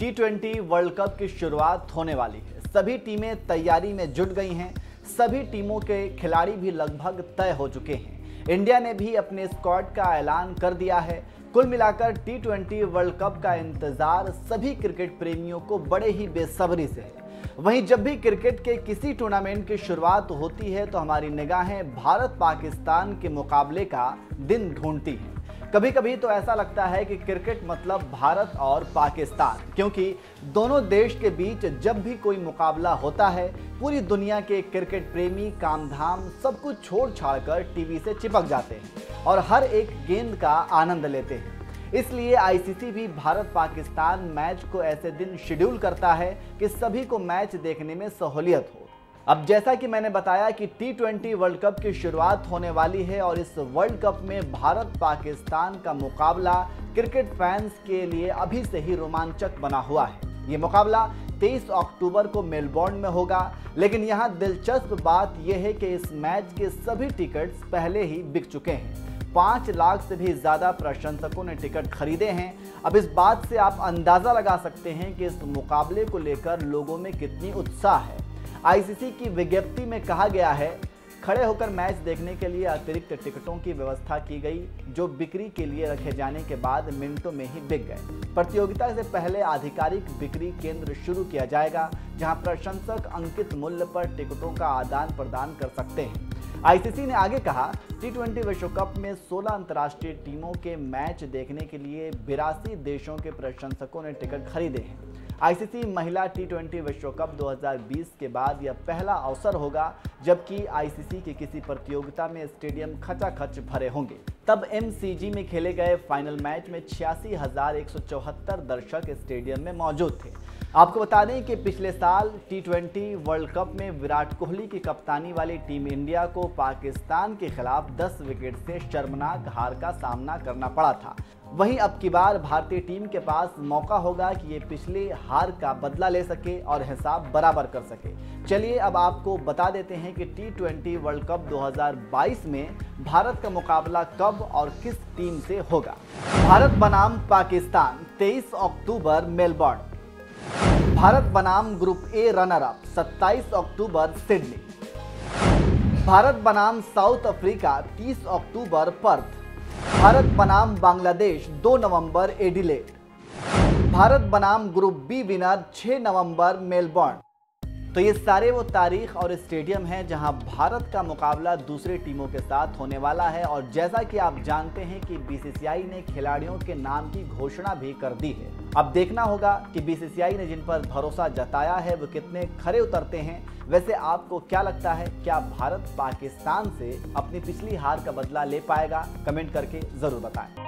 T20 world cup की शुरुआत होने वाली है। सभी टीमें तैयारी में जुट गई हैं। सभी टीमों के खिलाड़ी भी लगभग तय हो चुके हैं। इंडिया ने भी अपने स्क्वाड का ऐलान कर दिया है। कुल मिलाकर T20 वर्ल्ड कप का इंतजार सभी क्रिकेट प्रेमियों को बड़े ही बेसब्री से है। वहीं जब भी क्रिकेट के किसी टूर्नामेंट की शुरुआत होती है तो हमारी निगाहें भारत पाकिस्तान के मुकाबले का दिन ढूंढती हैं। कभी कभी तो ऐसा लगता है कि क्रिकेट मतलब भारत और पाकिस्तान, क्योंकि दोनों देश के बीच जब भी कोई मुकाबला होता है पूरी दुनिया के क्रिकेट प्रेमी काम धाम सब कुछ छोड़ छाड़ कर टीवी से चिपक जाते हैं और हर एक गेंद का आनंद लेते हैं। इसलिए आईसीसी भी भारत पाकिस्तान मैच को ऐसे दिन शेड्यूल करता है कि सभी को मैच देखने में सहूलियत हो। अब जैसा कि मैंने बताया कि T20 वर्ल्ड कप की शुरुआत होने वाली है और इस वर्ल्ड कप में भारत पाकिस्तान का मुकाबला क्रिकेट फैंस के लिए अभी से ही रोमांचक बना हुआ है। ये मुकाबला 23 अक्टूबर को मेलबर्न में होगा, लेकिन यहाँ दिलचस्प बात यह है कि इस मैच के सभी टिकट्स पहले ही बिक चुके हैं। 5 लाख से भी ज़्यादा प्रशंसकों ने टिकट खरीदे हैं। अब इस बात से आप अंदाज़ा लगा सकते हैं कि इस मुकाबले को लेकर लोगों में कितनी उत्साह है। आईसीसी की विज्ञप्ति में कहा गया है, खड़े होकर मैच देखने के लिए अतिरिक्त टिकटों की व्यवस्था की गई जो बिक्री के लिए रखे जाने के बाद मिनटों में ही बिक गए। प्रतियोगिता से पहले आधिकारिक बिक्री केंद्र शुरू किया जाएगा जहां प्रशंसक अंकित मूल्य पर टिकटों का आदान प्रदान कर सकते हैं। आईसीसी ने आगे कहा, T20 विश्व कप में 16 अंतर्राष्ट्रीय टीमों के मैच देखने के लिए 82 देशों के प्रशंसकों ने टिकट खरीदे हैं। आईसीसी महिला T20 विश्व कप 2020 के बाद यह पहला अवसर होगा जबकि आईसीसी की किसी प्रतियोगिता में स्टेडियम खचाखच भरे होंगे। तब एमसीजी में खेले गए फाइनल मैच में 86,174 दर्शक स्टेडियम में मौजूद थे। आपको बता दें कि पिछले साल T20 वर्ल्ड कप में विराट कोहली की कप्तानी वाली टीम इंडिया को पाकिस्तान के खिलाफ 10 विकेट से शर्मनाक हार का सामना करना पड़ा था। वहीं अब की बार भारतीय टीम के पास मौका होगा कि ये पिछले हार का बदला ले सके और हिसाब बराबर कर सके। चलिए अब आपको बता देते हैं कि T20 वर्ल्ड कप 2022 में भारत का मुकाबला कब और किस टीम से होगा। भारत बनाम पाकिस्तान 23 अक्टूबर मेलबर्न। भारत बनाम ग्रुप ए रनर अप 27 अक्टूबर सिडनी। भारत बनाम साउथ अफ्रीका 30 अक्टूबर पर्थ। भारत बनाम बांग्लादेश 2 नवंबर एडिलेड। भारत बनाम ग्रुप बी विनर 6 नवंबर मेलबर्न। तो ये सारे वो तारीख और स्टेडियम हैं जहां भारत का मुकाबला दूसरे टीमों के साथ होने वाला है। और जैसा कि आप जानते हैं कि बीसीसीआई ने खिलाड़ियों के नाम की घोषणा भी कर दी है। अब देखना होगा कि बीसीसीआई ने जिन पर भरोसा जताया है वो कितने खरे उतरते हैं। वैसे आपको क्या लगता है, क्या भारत पाकिस्तान से अपनी पिछली हार का बदला ले पाएगा? कमेंट करके ज़रूर बताएं।